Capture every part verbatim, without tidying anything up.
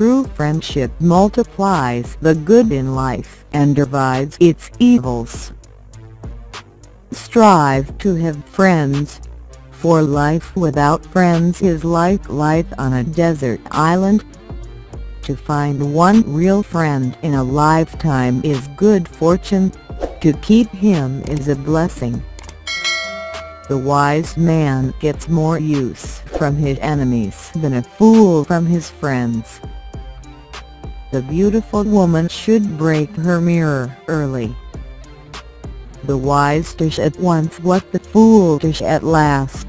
True friendship multiplies the good in life and divides its evils. Strive to have friends, for life without friends is like life on a desert island. To find one real friend in a lifetime is good fortune, to keep him is a blessing. The wise man gets more use from his enemies than a fool from his friends. The beautiful woman should break her mirror early. The wise dish at once what the fool dish at last.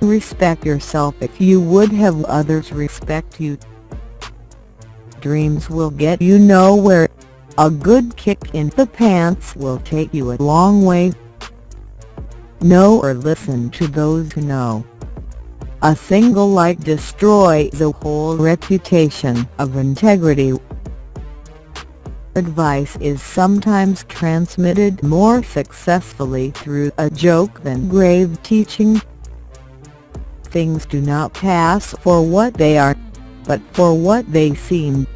Respect yourself if you would have others respect you. Dreams will get you nowhere. A good kick in the pants will take you a long way. Know or listen to those who know. A single light destroys a whole reputation of integrity. Advice is sometimes transmitted more successfully through a joke than grave teaching. Things do not pass for what they are, but for what they seem.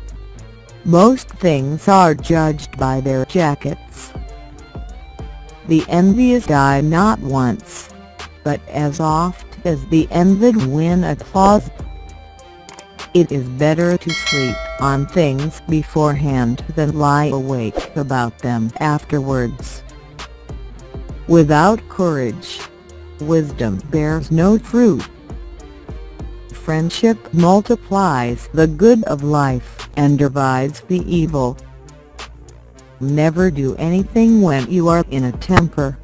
Most things are judged by their jackets. The envious die not once, but as oft as the envied win applause. It is better to sleep on things beforehand than lie awake about them afterwards. Without courage, wisdom bears no fruit. Friendship multiplies the good of life and divides the evil. Never do anything when you are in a temper,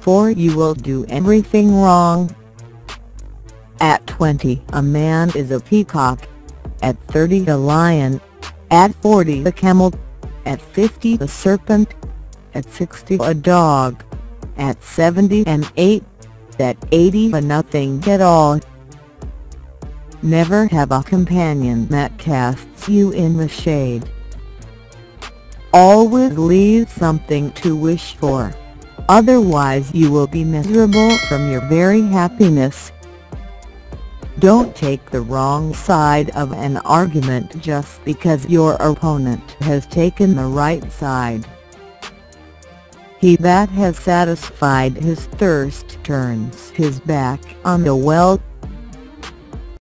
for you will do everything wrong. At twenty a man is a peacock. At thirty a lion, at forty a camel, at fifty a serpent, at sixty a dog, at seventy an ape, at eighty a nothing at all. Never have a companion that casts you in the shade. Always leave something to wish for, otherwise you will be miserable from your very happiness. Don't take the wrong side of an argument just because your opponent has taken the right side. He that has satisfied his thirst turns his back on the well.